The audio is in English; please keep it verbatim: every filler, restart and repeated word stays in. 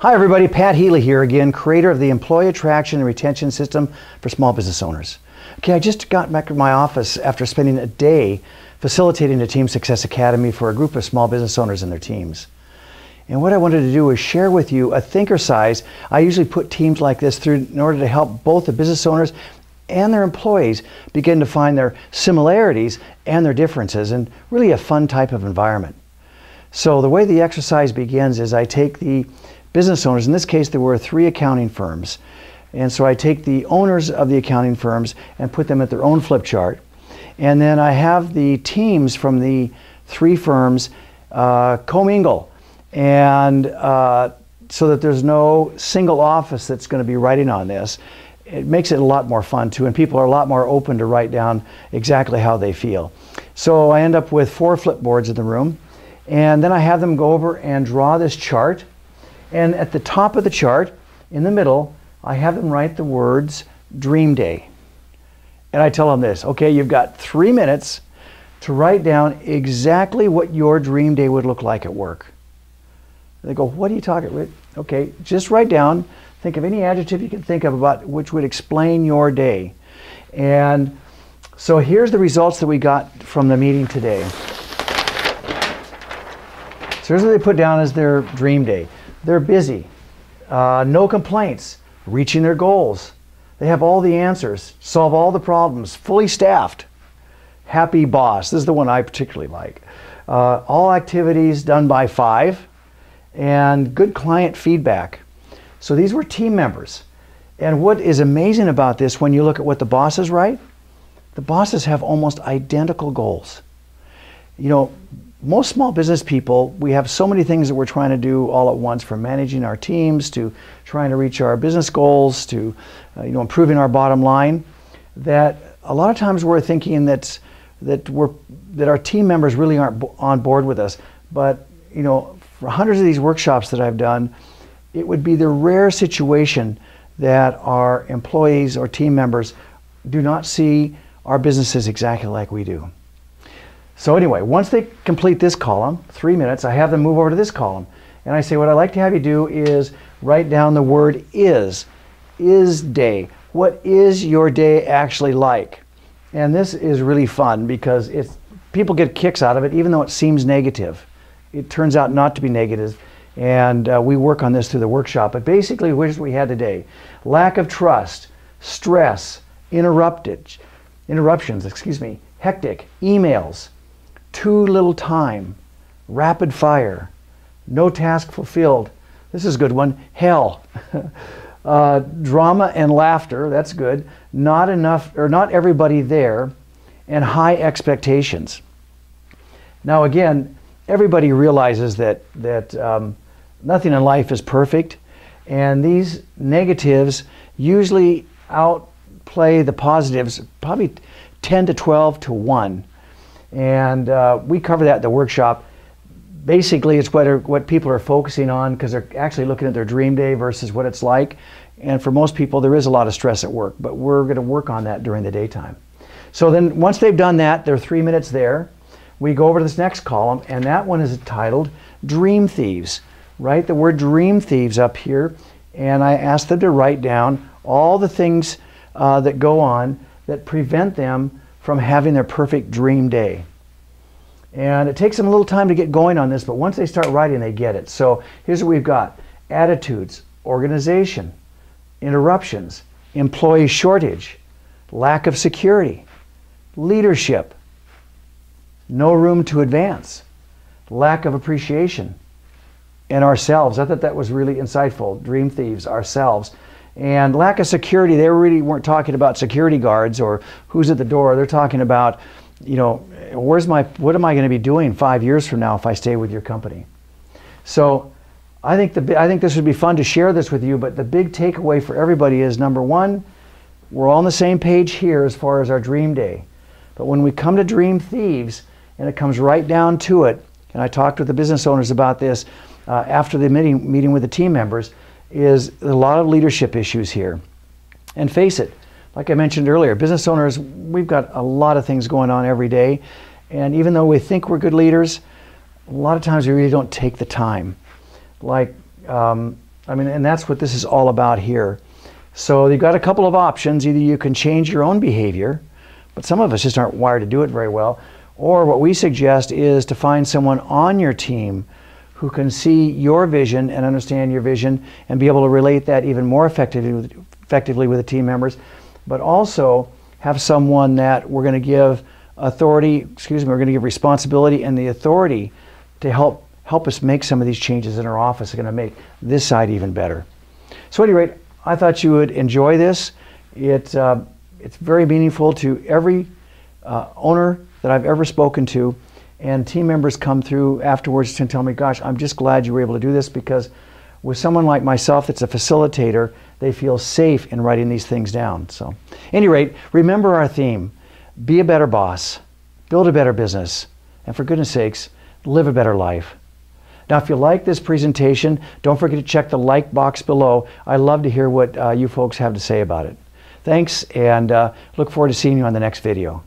Hi everybody, Pat Healy here again, creator of the Employee Attraction and Retention System for small business owners. Okay, I just got back to my office after spending a day facilitating a Team Success Academy for a group of small business owners and their teams. And what I wanted to do is share with you a thinker size. I usually put teams like this through in order to help both the business owners and their employees begin to find their similarities and their differences, and really a fun type of environment. So the way the exercise begins is I take the business owners, in this case there were three accounting firms, and so I take the owners of the accounting firms and put them at their own flip chart, and then I have the teams from the three firms uh, commingle, and uh, so that there's no single office that's going to be writing on this. It makes it a lot more fun too, and people are a lot more open to write down exactly how they feel. So I end up with four flipboards in the room, and then I have them go over and draw this chart. And at the top of the chart, in the middle, I have them write the words Dream Day. And I tell them this, okay, you've got three minutes to write down exactly what your dream day would look like at work. They go, what are you talking about? Okay, just write down, think of any adjective you can think of about which would explain your day. And so here's the results that we got from the meeting today. So here's what they put down as their dream day. They're busy, uh, no complaints, reaching their goals. They have all the answers, solve all the problems, fully staffed, happy boss. This is the one I particularly like. Uh, all activities done by five, and good client feedback. So these were team members. And what is amazing about this, when you look at what the bosses write, the bosses have almost identical goals. You know, most small business people, we have so many things that we're trying to do all at once, from managing our teams to trying to reach our business goals to uh, you know, improving our bottom line, that a lot of times we're thinking that's, that, we're, that our team members really aren't on board with us. But you know, for hundreds of these workshops that I've done, it would be the rare situation that our employees or team members do not see our businesses exactly like we do. So anyway, once they complete this column, three minutes, I have them move over to this column. And I say, what I'd like to have you do is write down the word is, is day. What is your day actually like? And this is really fun because it's, people get kicks out of it, even though it seems negative. It turns out not to be negative. And uh, we work on this through the workshop. But basically, here's what we had today. Lack of trust, stress, interrupted, interruptions, excuse me, hectic, emails, too little time, rapid fire, no task fulfilled. This is a good one. Hell, uh, drama and laughter. That's good. Not enough, or not everybody there, and high expectations. Now again, everybody realizes that that um, nothing in life is perfect, and these negatives usually outplay the positives, probably ten to twelve to one. And uh, we cover that in the workshop. Basically, it's what, are, what people are focusing on, because they're actually looking at their dream day versus what it's like. And for most people, there is a lot of stress at work, but we're going to work on that during the daytime. So then once they've done that, they're three minutes there. We go over to this next column, and that one is titled Dream Thieves. Write the word Dream Thieves up here, and I ask them to write down all the things uh, that go on that prevent them from having their perfect dream day. And it takes them a little time to get going on this, but once they start writing, they get it. So here's what we've got. Attitudes, organization, interruptions, employee shortage, lack of security, leadership, no room to advance, lack of appreciation, and ourselves. I thought that was really insightful. Dream thieves, ourselves. And lack of security, they really weren't talking about security guards or who's at the door. They're talking about, you know, where's my, what am I going to be doing five years from now if I stay with your company? So I think, the, I think this would be fun to share this with you, but the big takeaway for everybody is, number one, we're all on the same page here as far as our dream day. But when we come to Dream Thieves, and it comes right down to it, and I talked with the business owners about this uh, after the meeting, meeting with the team members, is a lot of leadership issues here. And face it, like I mentioned earlier, business owners, we've got a lot of things going on every day. And even though we think we're good leaders, a lot of times we really don't take the time. Like um, I mean, and that's what this is all about here. So you've got a couple of options. Either you can change your own behavior, but some of us just aren't wired to do it very well. Or what we suggest is to find someone on your team who can see your vision and understand your vision and be able to relate that even more effectively with, effectively with the team members, but also have someone that we're going to give authority, excuse me, we're going to give responsibility and the authority to help help us make some of these changes in our office. Are going to make this side even better. So at any rate, I thought you would enjoy this. It, uh, it's very meaningful to every uh, owner that I've ever spoken to, and team members come through afterwards and tell me, gosh, I'm just glad you were able to do this, because with someone like myself that's a facilitator, they feel safe in writing these things down. So at any rate, remember our theme: be a better boss, build a better business, and for goodness sakes, live a better life. Now, if you like this presentation, don't forget to check the like box below. I love to hear what uh, you folks have to say about it. Thanks, and uh, look forward to seeing you on the next video.